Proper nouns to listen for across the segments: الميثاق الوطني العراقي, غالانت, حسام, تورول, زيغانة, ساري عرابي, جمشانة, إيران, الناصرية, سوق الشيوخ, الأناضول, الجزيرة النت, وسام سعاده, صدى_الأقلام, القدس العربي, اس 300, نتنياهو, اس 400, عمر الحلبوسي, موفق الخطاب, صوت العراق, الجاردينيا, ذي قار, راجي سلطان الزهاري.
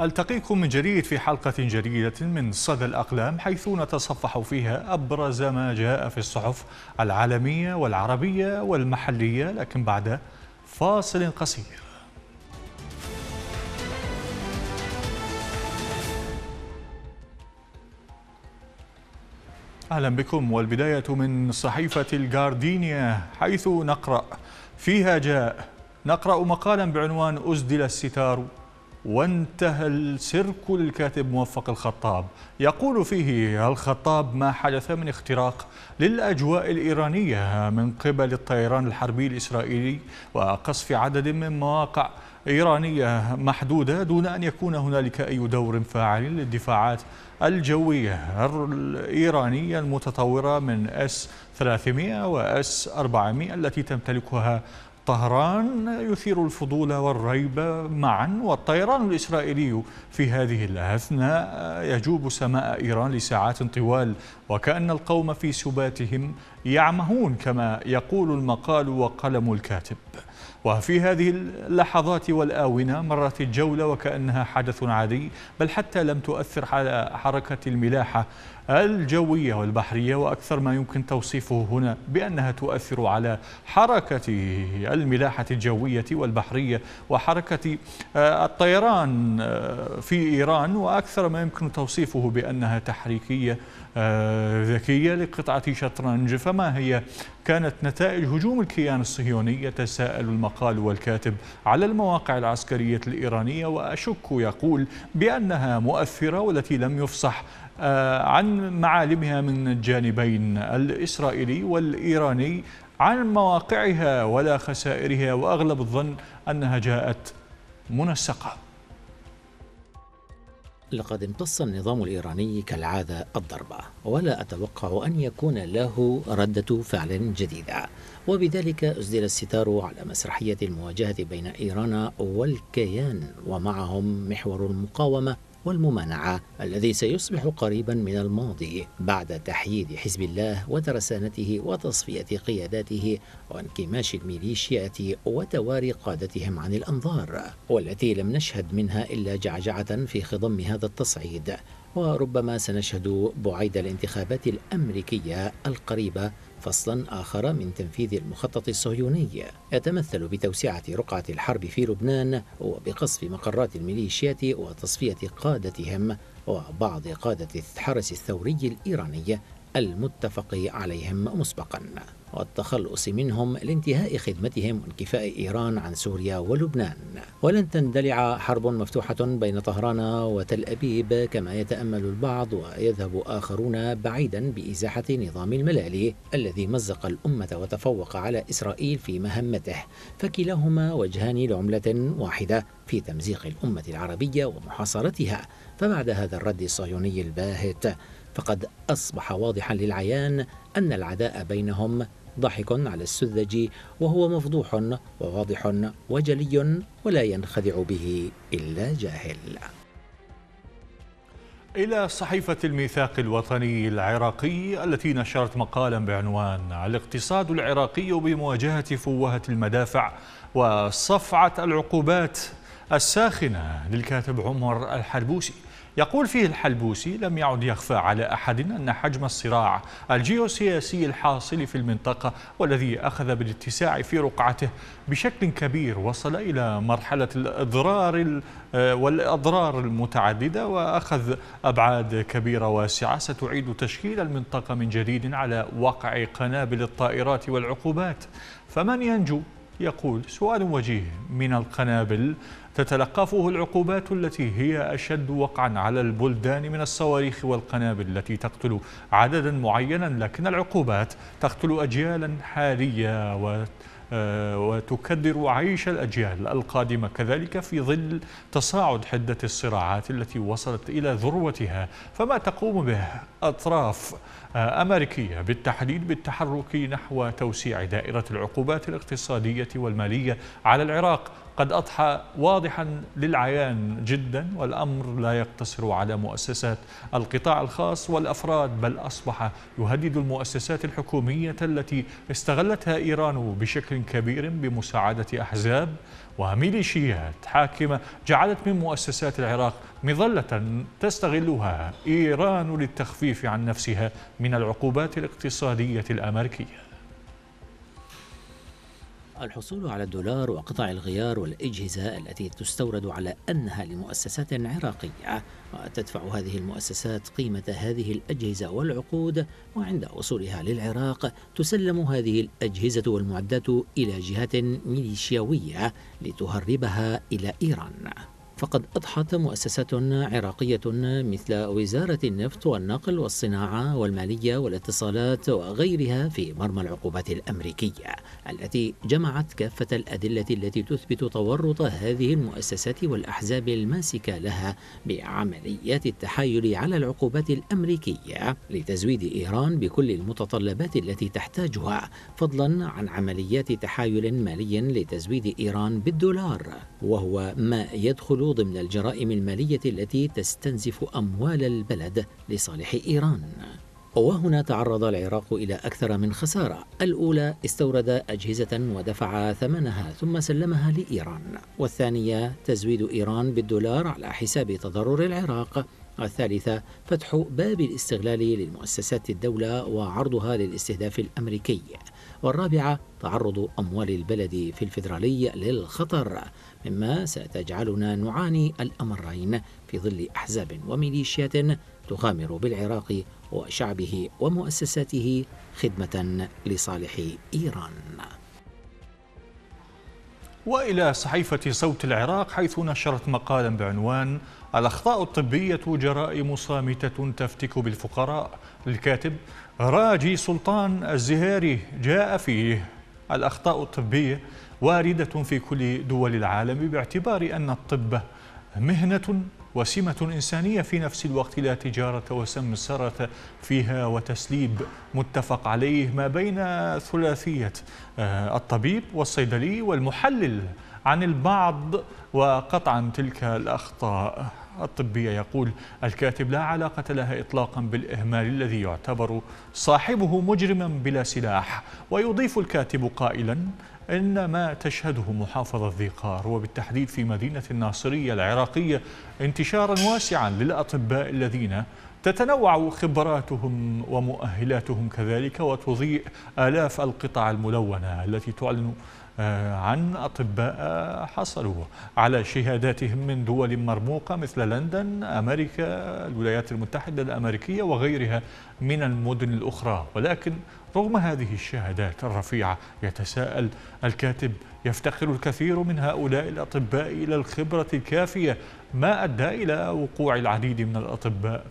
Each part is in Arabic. ألتقيكم من جديد في حلقة جديدة من صدى الأقلام، حيث نتصفح فيها أبرز ما جاء في الصحف العالمية والعربية والمحلية، لكن بعد فاصل قصير. أهلا بكم، والبداية من صحيفة الجاردينيا حيث نقرأ فيها نقرأ مقالا بعنوان أسدل الستار وانتهى السيرك للكاتب موفق الخطاب. يقول فيه الخطاب ما حدث من اختراق للأجواء الإيرانية من قبل الطيران الحربي الإسرائيلي وقصف عدد من مواقع إيرانية محدودة دون أن يكون هنالك أي دور فاعل للدفاعات الجوية الإيرانية المتطورة من اس 300 واس 400 التي تمتلكها طهران، يثير الفضول والريب معا. والطيران الإسرائيلي في هذه الأثناء يجوب سماء إيران لساعات طوال، وكأن القوم في سباتهم يعمهون كما يقول المقال وقلم الكاتب. وفي هذه اللحظات والآونة مرت الجولة وكأنها حدث عادي، بل حتى لم تؤثر على حركة الملاحة الجوية والبحرية، وأكثر ما يمكن توصيفه هنا بأنها تؤثر على حركة الملاحة الجوية والبحرية وحركة الطيران في إيران، وأكثر ما يمكن توصيفه بأنها تحريكية ذكية لقطعة شطرنج. فما هي كانت نتائج هجوم الكيان الصهيوني؟ يتساءل المقال والكاتب على المواقع العسكرية الإيرانية، وأشك يقول بأنها مؤثرة والتي لم يفصح عن معالمها من الجانبين الإسرائيلي والإيراني عن مواقعها ولا خسائرها، وأغلب الظن أنها جاءت منسقة. لقد امتص النظام الإيراني كالعادة الضربة، ولا أتوقع أن يكون له ردة فعل جديدة، وبذلك أسدل الستار على مسرحية المواجهة بين إيران والكيان، ومعهم محور المقاومة والممانعة الذي سيصبح قريبا من الماضي بعد تحييد حزب الله وترسانته وتصفية قياداته وانكماش الميليشيات وتواري قادتهم عن الأنظار، والتي لم نشهد منها إلا جعجعة في خضم هذا التصعيد. وربما سنشهد بعيد الانتخابات الأمريكية القريبة فصلا آخر من تنفيذ المخطط الصهيوني، يتمثل بتوسعة رقعة الحرب في لبنان وبقصف مقرات الميليشيات وتصفية قادتهم وبعض قادة الحرس الثوري الإيراني المتفق عليهم مسبقا، والتخلص منهم لانتهاء خدمتهم وانكفاء إيران عن سوريا ولبنان. ولن تندلع حرب مفتوحة بين طهران وتل أبيب كما يتأمل البعض، ويذهب آخرون بعيدا بإزاحة نظام الملالي الذي مزق الأمة وتفوق على إسرائيل في مهمته، فكلاهما وجهان لعملة واحدة في تمزيق الأمة العربية ومحاصرتها. فبعد هذا الرد الصهيوني الباهت، فقد أصبح واضحا للعيان أن العداء بينهم ضحك على السذج، وهو مفضوح وواضح وجلي ولا ينخدع به إلا جاهل. إلى صحيفة الميثاق الوطني العراقي التي نشرت مقالا بعنوان الاقتصاد العراقي بمواجهة فوهة المدافع وصفعة العقوبات الساخنة للكاتب عمر الحلبوسي. يقول فيه الحلبوسي: لم يعد يخفى على أحد أن حجم الصراع الجيوسياسي الحاصل في المنطقة والذي أخذ بالاتساع في رقعته بشكل كبير وصل إلى مرحلة الإضرار والأضرار المتعددة، وأخذ أبعاد كبيرة واسعة ستعيد تشكيل المنطقة من جديد على وقع قنابل الطائرات والعقوبات. فمن ينجو؟ يقول سؤال وجيه من القنابل تتلقفه العقوبات التي هي أشد وقعا على البلدان من الصواريخ والقنابل التي تقتل عددا معينا، لكن العقوبات تقتل أجيالا حالية وتكدر عيش الأجيال القادمة، كذلك في ظل تصاعد حدة الصراعات التي وصلت إلى ذروتها. فما تقوم به أطراف أمريكية بالتحديد بالتحرك نحو توسيع دائرة العقوبات الاقتصادية والمالية على العراق قد أضحى واضحا للعيان جدا، والأمر لا يقتصر على مؤسسات القطاع الخاص والأفراد، بل أصبح يهدد المؤسسات الحكومية التي استغلتها إيران بشكل كبير بمساعدة أحزاب وميليشيات حاكمة جعلت من مؤسسات العراق مظلة تستغلها إيران للتخفيف عن نفسها من العقوبات الاقتصادية الأمريكية. الحصول على الدولار وقطع الغيار والأجهزة التي تستورد على أنها لمؤسسات عراقية، وتدفع هذه المؤسسات قيمة هذه الأجهزة والعقود، وعند وصولها للعراق تسلم هذه الأجهزة والمعدات إلى جهات ميليشياوية لتهربها إلى إيران. فقد أضحت مؤسسات عراقية مثل وزارة النفط والنقل والصناعة والمالية والاتصالات وغيرها في مرمى العقوبات الأمريكية، التي جمعت كافة الأدلة التي تثبت تورط هذه المؤسسات والأحزاب الماسكة لها بعمليات التحايل على العقوبات الأمريكية لتزويد إيران بكل المتطلبات التي تحتاجها، فضلا عن عمليات تحايل مالي لتزويد إيران بالدولار، وهو ما يدخل ضمن الجرائم المالية التي تستنزف أموال البلد لصالح إيران. وهنا تعرض العراق إلى أكثر من خسارة. الأولى استورد أجهزة ودفع ثمنها ثم سلمها لإيران، والثانية تزويد إيران بالدولار على حساب تضرر العراق، الثالثة فتح باب الاستغلال للمؤسسات الدولة وعرضها للاستهداف الأمريكي، والرابعة تعرض أموال البلد في الفيدرالي للخطر، مما ستجعلنا نعاني الأمرين في ظل أحزاب وميليشيات تغامر بالعراق وشعبه ومؤسساته خدمة لصالح إيران. وإلى صحيفة صوت العراق، حيث نشرت مقالا بعنوان الأخطاء الطبية جرائم صامتة تفتك بالفقراء، للكاتب راجي سلطان الزهاري. جاء فيه الأخطاء الطبية واردة في كل دول العالم، باعتبار أن الطب مهنة وسمة إنسانية في نفس الوقت، لا تجارة وسمسرة فيها وتسليب، متفق عليه ما بين ثلاثية الطبيب والصيدلي والمحلل عن البعض. وقطعا تلك الأخطاء الطبية، يقول الكاتب، لا علاقة لها إطلاقا بالإهمال الذي يعتبر صاحبه مجرما بلا سلاح. ويضيف الكاتب قائلا إن ما تشهده محافظة ذي قار وبالتحديد في مدينة الناصرية العراقية انتشارا واسعا للأطباء الذين تتنوع خبراتهم ومؤهلاتهم كذلك، وتضيء آلاف القطع الملونة التي تعلن عن أطباء حصلوا على شهاداتهم من دول مرموقة مثل لندن، أمريكا، الولايات المتحدة الأمريكية وغيرها من المدن الأخرى. ولكن رغم هذه الشهادات الرفيعة، يتساءل الكاتب، يفتقر الكثير من هؤلاء الأطباء إلى الخبرة الكافية، ما أدى إلى وقوع العديد من الأطباء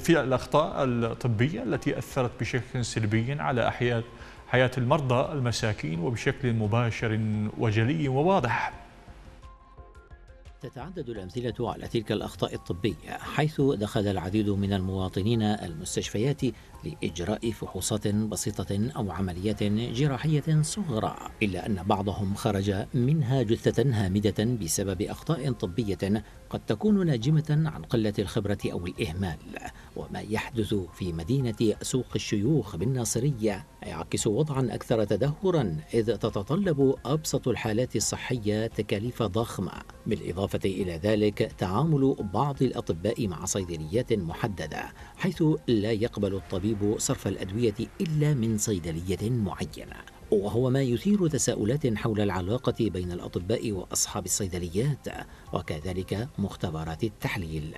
في الأخطاء الطبية التي أثرت بشكل سلبي على حياة المرضى المساكين وبشكل مباشر وجلي وواضح. تتعدد الأمثلة على تلك الأخطاء الطبية، حيث دخل العديد من المواطنين المستشفيات لإجراء فحوصات بسيطة أو عمليات جراحية صغرى، إلا أن بعضهم خرج منها جثة هامدة بسبب أخطاء طبية قد تكون ناجمة عن قلة الخبرة أو الإهمال. وما يحدث في مدينة سوق الشيوخ بالناصرية يعكس وضعا أكثر تدهورا، إذ تتطلب أبسط الحالات الصحية تكاليف ضخمة، بالإضافة إلى ذلك تعامل بعض الأطباء مع صيدليات محددة، حيث لا يقبل الطبيب صرف الأدوية إلا من صيدلية معينة، وهو ما يثير تساؤلات حول العلاقة بين الأطباء وأصحاب الصيدليات، وكذلك مختبرات التحليل.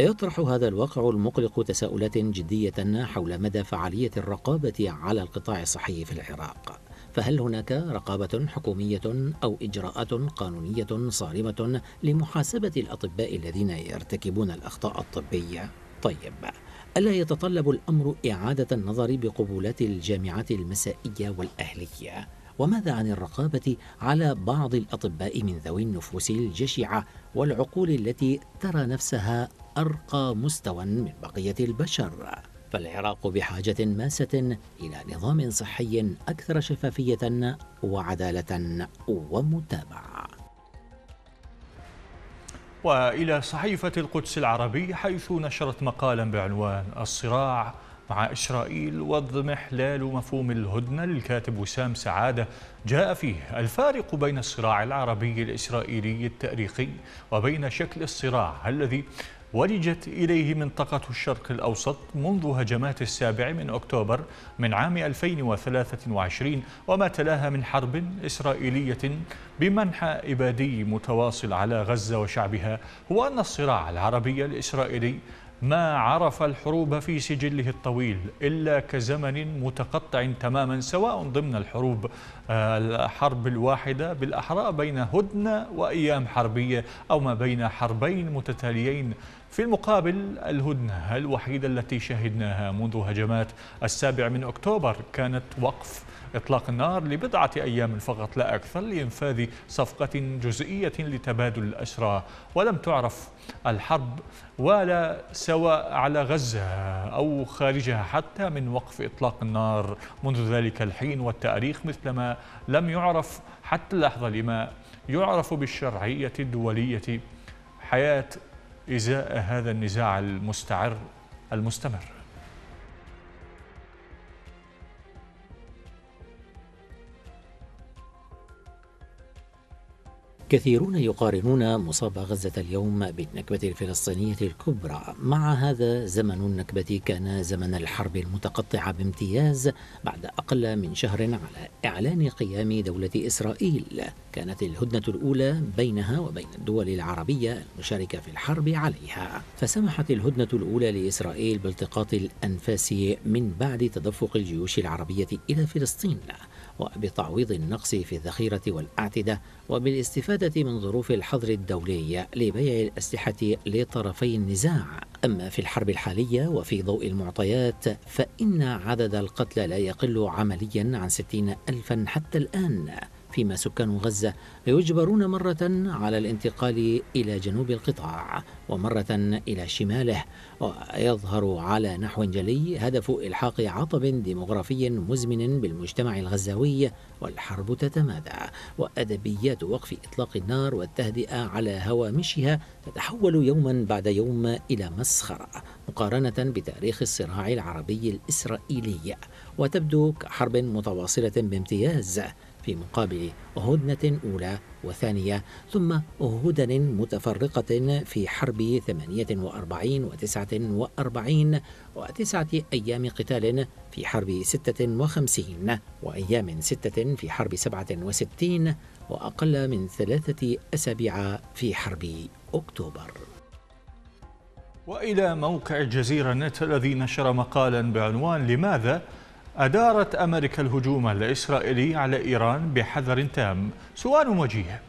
يطرح هذا الواقع المقلق تساؤلات جدية حول مدى فعالية الرقابة على القطاع الصحي في العراق، فهل هناك رقابة حكومية أو إجراءات قانونية صارمة لمحاسبة الأطباء الذين يرتكبون الأخطاء الطبية؟ طيب، ألا يتطلب الأمر إعادة النظر بقبولات الجامعات المسائية والأهلية؟ وماذا عن الرقابة على بعض الأطباء من ذوي النفوس الجشعة والعقول التي ترى نفسها أرقى مستوى من بقية البشر؟ فالعراق بحاجة ماسة إلى نظام صحي أكثر شفافية وعدالة ومتابعة. وإلى صحيفة القدس العربي حيث نشرت مقالا بعنوان الصراع مع إسرائيل واضمحلال مفهوم الهدنة للكاتب وسام سعاده. جاء فيه الفارق بين الصراع العربي الإسرائيلي التاريخي وبين شكل الصراع الذي ولجت إليه منطقة الشرق الأوسط منذ هجمات السابع من أكتوبر من عام 2023 وما تلاها من حرب إسرائيلية بمنحى إبادي متواصل على غزة وشعبها. هو أن الصراع العربي الإسرائيلي ما عرف الحروب في سجله الطويل إلا كزمن متقطع تماما، سواء ضمن الحروب الحرب الواحدة بالأحرى بين هدنة وأيام حربية أو ما بين حربين متتاليين. في المقابل الهدنة الوحيدة التي شهدناها منذ هجمات السابع من أكتوبر كانت وقف إطلاق النار لبضعة أيام فقط لا أكثر لإنفاذ صفقة جزئية لتبادل الأسرى، ولم تعرف الحرب ولا سواء على غزة أو خارجها حتى من وقف إطلاق النار منذ ذلك الحين والتاريخ، مثلما لم يعرف حتى اللحظة لما يعرف بالشرعية الدولية حياة إزاء هذا النزاع المستعر المستمر. كثيرون يقارنون مصاب غزة اليوم بالنكبة الفلسطينية الكبرى. مع هذا زمن النكبة كان زمن الحرب المتقطعة بامتياز بعد أقل من شهر على إعلان قيام دولة إسرائيل. كانت الهدنة الأولى بينها وبين الدول العربية المشاركة في الحرب عليها، فسمحت الهدنة الأولى لإسرائيل بالتقاط الأنفاس من بعد تدفق الجيوش العربية إلى فلسطين، وبتعويض النقص في الذخيرة والأعتدة، وبالاستفادة من ظروف الحظر الدولي لبيع الأسلحة لطرفي النزاع. أما في الحرب الحالية وفي ضوء المعطيات فإن عدد القتلى لا يقل عمليا عن 60,000 حتى الآن، فيما سكان غزة يجبرون مرة على الانتقال إلى جنوب القطاع ومرة إلى شماله. ويظهر على نحو جلي هدف إلحاق عطب ديمغرافي مزمن بالمجتمع الغزاوي، والحرب تتمادى، وأدبيات وقف إطلاق النار والتهدئة على هوامشها تتحول يوما بعد يوم إلى مسخرة مقارنة بتاريخ الصراع العربي الإسرائيلي، وتبدو كحرب متواصلة بامتياز في مقابل هدنة أولى وثانية ثم هدن متفرقة في حرب 48 و49 و9 أيام قتال في حرب 56 وأيام 6 في حرب 67 وأقل من 3 أسابيع في حرب أكتوبر. وإلى موقع الجزيرة النت الذي نشر مقالا بعنوان لماذا أدارت أمريكا الهجوم الإسرائيلي على إيران بحذر تام؟ سؤال وجيه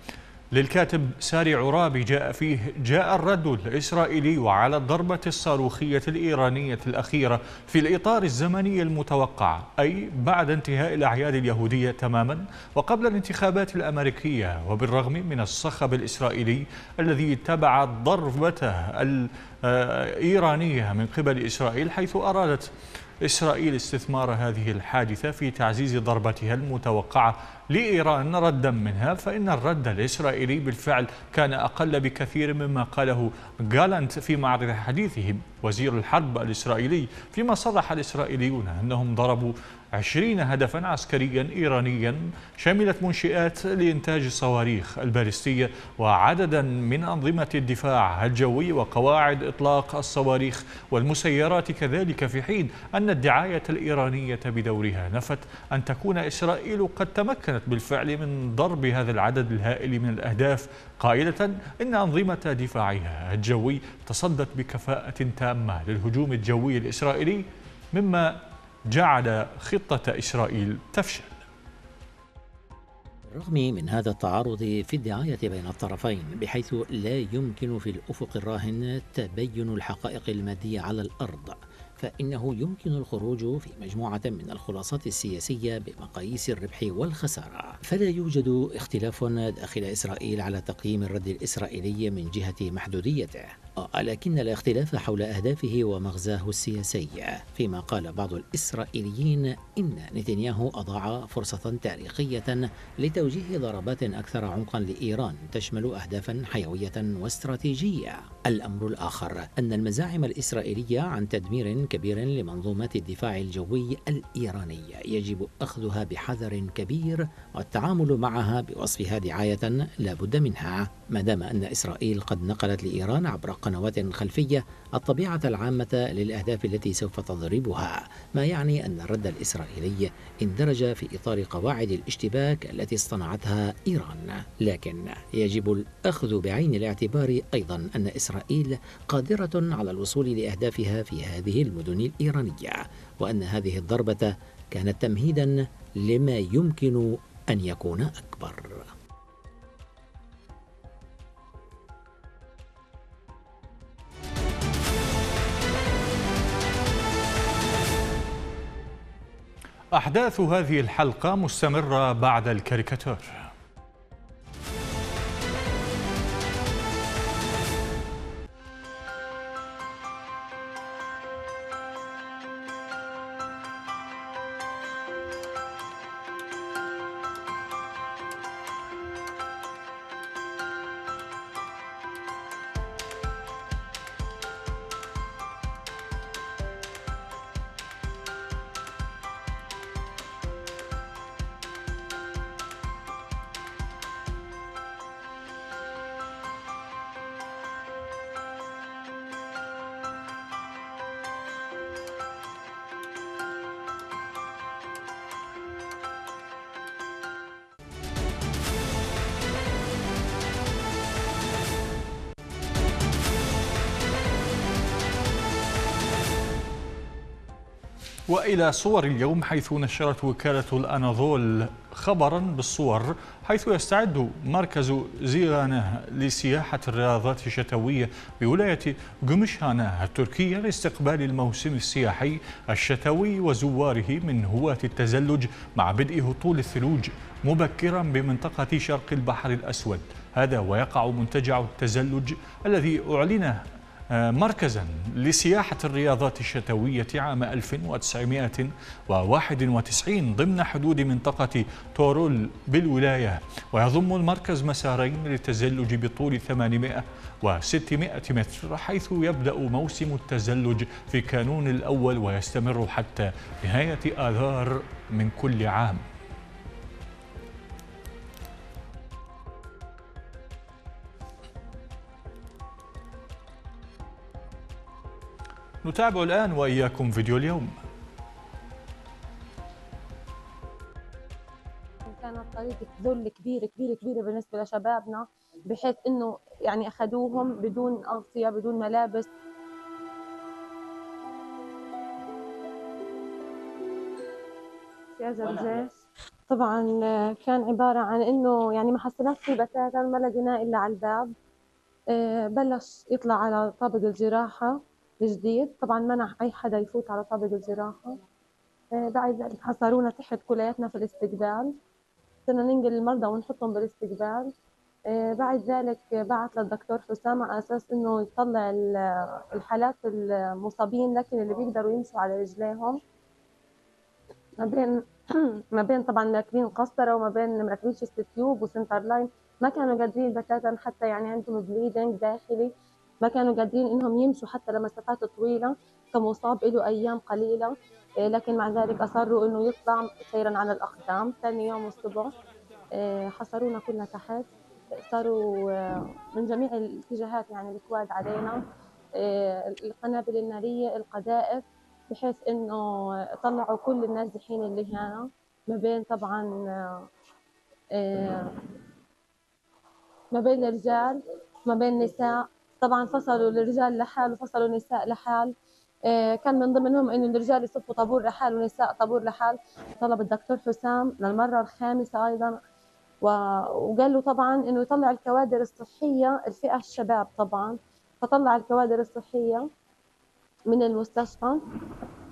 للكاتب ساري عرابي. جاء فيه جاء الرد الإسرائيلي على الضربة الصاروخية الإيرانية الأخيرة في الإطار الزمني المتوقع، أي بعد انتهاء الأعياد اليهودية تماما وقبل الانتخابات الأمريكية، وبالرغم من الصخب الإسرائيلي الذي تبع ضربته الإيرانية من قبل إسرائيل، حيث أرادت إسرائيل استثمار هذه الحادثة في تعزيز ضربتها المتوقعة لإيران ردا منها، فإن الرد الإسرائيلي بالفعل كان أقل بكثير مما قاله غالانت في معرض حديثه وزير الحرب الإسرائيلي، فيما صرح الإسرائيليون أنهم ضربوا 20 هدفا عسكريا إيرانيا شملت منشآت لإنتاج الصواريخ البالستية وعددا من أنظمة الدفاع الجوي وقواعد إطلاق الصواريخ والمسيرات كذلك، في حين أن الدعاية الإيرانية بدورها نفت أن تكون إسرائيل قد تمكنت بالفعل من ضرب هذا العدد الهائل من الأهداف، قائلة إن أنظمة دفاعها الجوي تصدت بكفاءة تامة للهجوم الجوي الإسرائيلي، مما جعل خطة إسرائيل تفشل. بالرغم من هذا التعارض في الدعاية بين الطرفين، بحيث لا يمكن في الأفق الراهن تبين الحقائق المادية على الأرض، فإنه يمكن الخروج في مجموعة من الخلاصات السياسية بمقاييس الربح والخسارة. فلا يوجد اختلاف داخل إسرائيل على تقييم الرد الإسرائيلي من جهة محدوديته، لكن الاختلاف حول أهدافه ومغزاه السياسي، فيما قال بعض الإسرائيليين إن نتنياهو أضاع فرصة تاريخية لتوجيه ضربات أكثر عمقا لإيران تشمل أهدافا حيوية واستراتيجية. الأمر الآخر أن المزاعم الإسرائيلية عن تدمير كبير لمنظومات الدفاع الجوي الإيرانية يجب أخذها بحذر كبير والتعامل معها بوصفها دعاية لا بد منها، ما دام أن إسرائيل قد نقلت لإيران عبر قنوات خلفية الطبيعة العامة للأهداف التي سوف تضربها، ما يعني أن الرد الإسرائيلي اندرج في إطار قواعد الاشتباك التي اصطنعتها إيران. لكن يجب الأخذ بعين الاعتبار أيضا أن إسرائيل قادرة على الوصول لأهدافها في هذه المدن الإيرانية، وأن هذه الضربة كانت تمهيدا لما يمكن أن يكون أكبر. أحداث هذه الحلقة مستمرة بعد الكاريكاتير. وإلى صور اليوم، حيث نشرت وكالة الأناضول خبرا بالصور، حيث يستعد مركز زيغانة لسياحة الرياضات الشتوية بولاية جمشانة التركية لاستقبال الموسم السياحي الشتوي وزواره من هواة التزلج مع بدء هطول الثلوج مبكرا بمنطقة شرق البحر الأسود. هذا ويقع منتجع التزلج الذي أعلنه مركزا لسياحة الرياضات الشتوية عام 1991 ضمن حدود منطقة تورول بالولاية، ويضم المركز مسارين للتزلج بطول 800 و600 متر، حيث يبدأ موسم التزلج في كانون الأول ويستمر حتى نهاية آذار من كل عام. نتابع الآن وإياكم فيديو اليوم. كانت طريقة ذل كبيرة كبيرة كبيرة بالنسبة لشبابنا، بحيث إنه يعني أخذوهم بدون أغطية بدون ملابس. يا زلزال طبعا كان عبارة عن إنه يعني ما حسناش فيه بتاتا، ما لقيناه إلا على الباب. بلش يطلع على طابق الجراحة جديد، طبعا منع اي حدا يفوت على طابق الجراحه. بعد ذلك حصرونا تحت كلياتنا في الاستقبال، صرنا ننقل المرضى ونحطهم بالاستقبال. بعد ذلك بعت للدكتور حسام على اساس انه يطلع الحالات المصابين، لكن اللي بيقدروا يمشوا على رجليهم، ما بين طبعا مركبين قسطره وما بين مركبين شست تيوب وسنتر لاين، ما كانوا قادرين بتاتا، حتى يعني عندهم بليدنج داخلي، ما كانوا قادرين انهم يمشوا حتى لمسافات طويله. كمصاب له ايام قليله، لكن مع ذلك اصروا انه يطلع سيرا على الاقدام. ثاني يوم الصبح حصرونا كلنا تحت، صاروا من جميع الاتجاهات يعني الكواد علينا، القنابل الناريه، القذائف، بحيث انه طلعوا كل النازحين اللي هنا، ما بين الرجال ما بين النساء. طبعا فصلوا الرجال لحال وفصلوا النساء لحال، كان من ضمنهم انه الرجال يصفوا طابور لحال والنساء طابور لحال. طلب الدكتور حسام للمره الخامسه ايضا وقال له طبعا انه يطلع الكوادر الصحيه الفئه الشباب، طبعا فطلع الكوادر الصحيه من المستشفى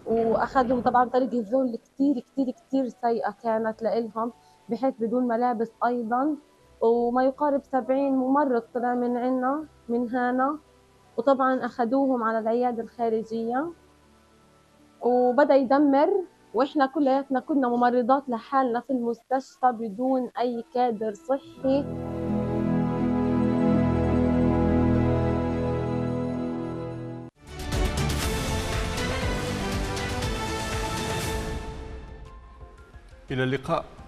واخذهم طبعا طريقه ذل كثير كثير كثير سيئه كانت لهم، بحيث بدون ملابس ايضا، وما يقارب 70 ممرض طلع من عنا من هنا، وطبعا أخذوهم على العيادة الخارجية وبدأ يدمر، وإحنا كلياتنا كنا ممرضات لحالنا في المستشفى بدون أي كادر صحي. إلى اللقاء.